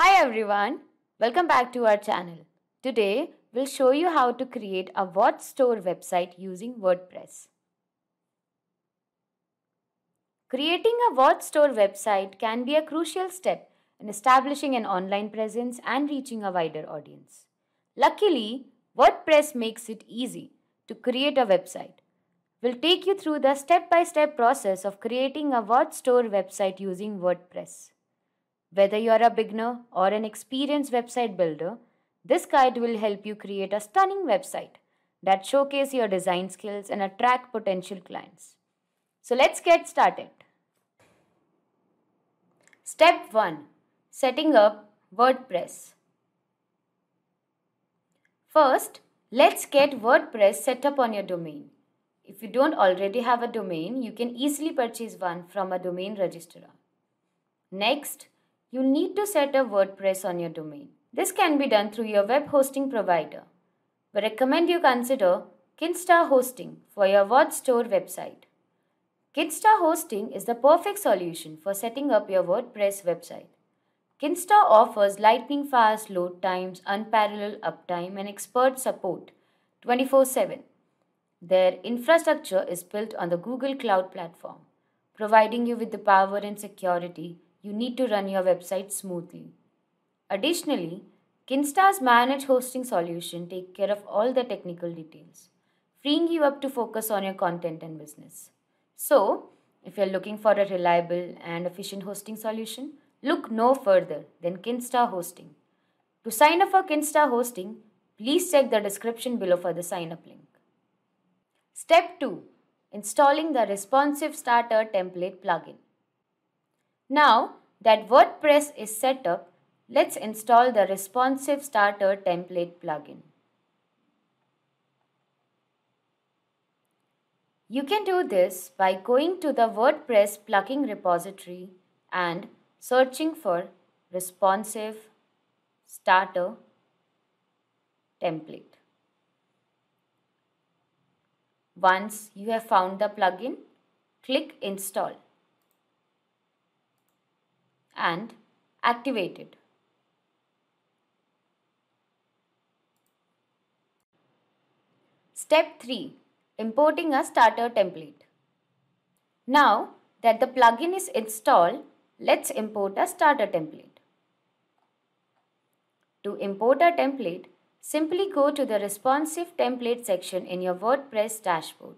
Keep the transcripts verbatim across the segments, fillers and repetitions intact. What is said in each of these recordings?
Hi everyone, welcome back to our channel. Today we'll show you how to create a What Store website using WordPress. Creating a What Store website can be a crucial step in establishing an online presence and reaching a wider audience. Luckily, WordPress makes it easy to create a website. We'll take you through the step-by-step process of creating a What Store website using WordPress. Whether you're a beginner or an experienced website builder, this guide will help you create a stunning website that showcases your design skills and attract potential clients. So let's get started. Step one. Setting up WordPress. First, let's get WordPress set up on your domain. If you don't already have a domain, you can easily purchase one from a domain registrar. Next, you need to set up WordPress on your domain. This can be done through your web hosting provider. We recommend you consider Kinsta Hosting for your What Store website. Kinsta Hosting is the perfect solution for setting up your WordPress website. Kinsta offers lightning-fast load times, unparalleled uptime, and expert support twenty-four seven. Their infrastructure is built on the Google Cloud Platform, providing you with the power and security you need to run your website smoothly. Additionally, Kinsta's managed hosting solution takes care of all the technical details, freeing you up to focus on your content and business. So, if you're looking for a reliable and efficient hosting solution, look no further than Kinsta Hosting. To sign up for Kinsta Hosting, please check the description below for the sign-up link. Step two. Installing the Responsive Starter Template plugin. Now that WordPress is set up, let's install the Responsive Starter Template plugin. You can do this by going to the WordPress plugin repository and searching for Responsive Starter Template. Once you have found the plugin, click Install and activate it. Step three. Importing a starter template. Now that the plugin is installed, let's import a starter template. To import a template, simply go to the Responsive Template section in your WordPress dashboard.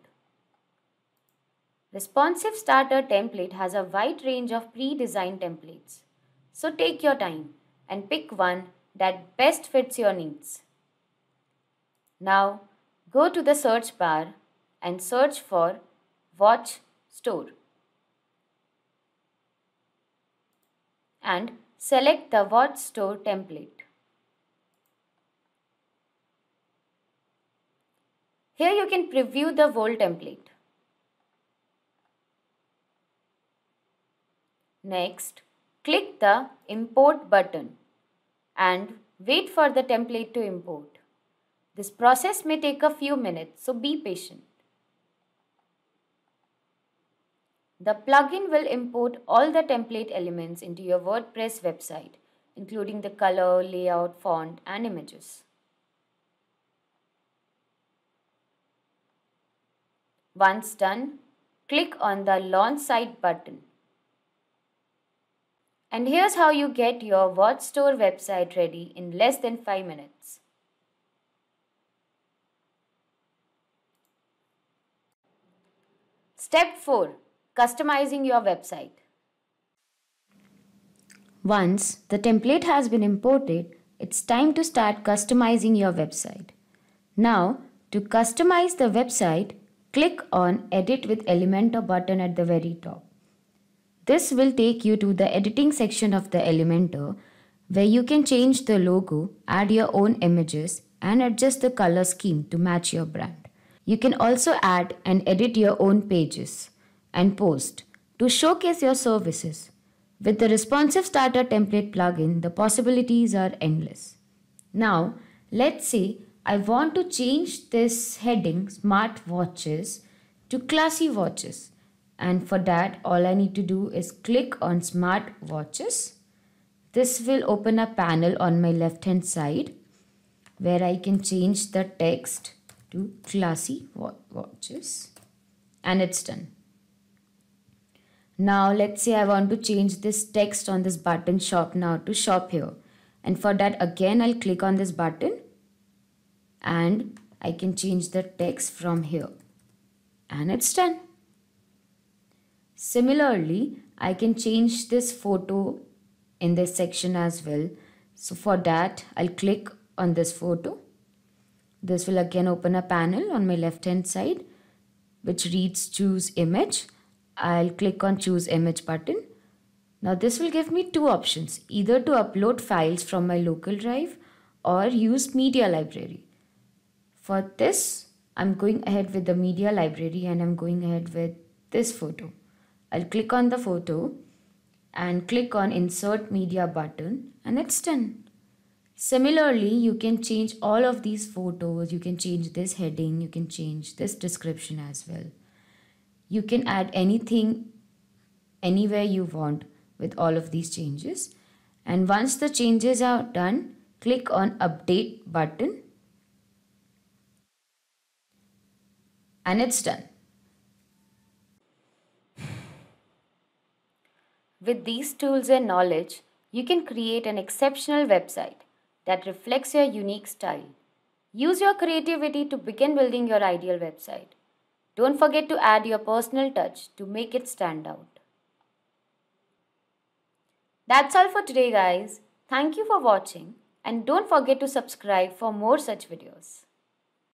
Responsive Starter Template has a wide range of pre-designed templates. So take your time and pick one that best fits your needs. Now go to the search bar and search for What Store and select the What Store template. Here you can preview the whole template. Next, click the Import button and wait for the template to import. This process may take a few minutes, so be patient. The plugin will import all the template elements into your WordPress website, including the color, layout, font, and images. Once done, click on the Launch Site button. And here's how you get your What Store website ready in less than five minutes. Step four. Customizing your website. Once the template has been imported, it's time to start customizing your website. Now, to customize the website, click on Edit with Elementor button at the very top. This will take you to the editing section of the Elementor, where you can change the logo, add your own images, and adjust the color scheme to match your brand. You can also add and edit your own pages and post to showcase your services. With the Responsive Starter Template plugin, the possibilities are endless. Now, let's say I want to change this heading Smart Watches to Classy Watches. And for that, all I need to do is click on Smart Watches. This will open a panel on my left hand side where I can change the text to classy watches and it's done. Now let's say I want to change this text on this button shop now to shop here, and for that again I'll click on this button and I can change the text from here and it's done. Similarly, I can change this photo in this section as well. So for that I'll click on this photo. This will again open a panel on my left hand side which reads choose image. I'll click on choose image button. Now this will give me two options, either to upload files from my local drive or use media library. For this, I'm going ahead with the media library and I'm going ahead with this photo. I'll click on the photo and click on insert media button and it's done. Similarly, you can change all of these photos. You can change this heading. You can change this description as well. You can add anything anywhere you want with all of these changes. And once the changes are done, click on update button. And it's done. With these tools and knowledge, you can create an exceptional website that reflects your unique style. Use your creativity to begin building your ideal website. Don't forget to add your personal touch to make it stand out. That's all for today, guys. Thank you for watching and don't forget to subscribe for more such videos.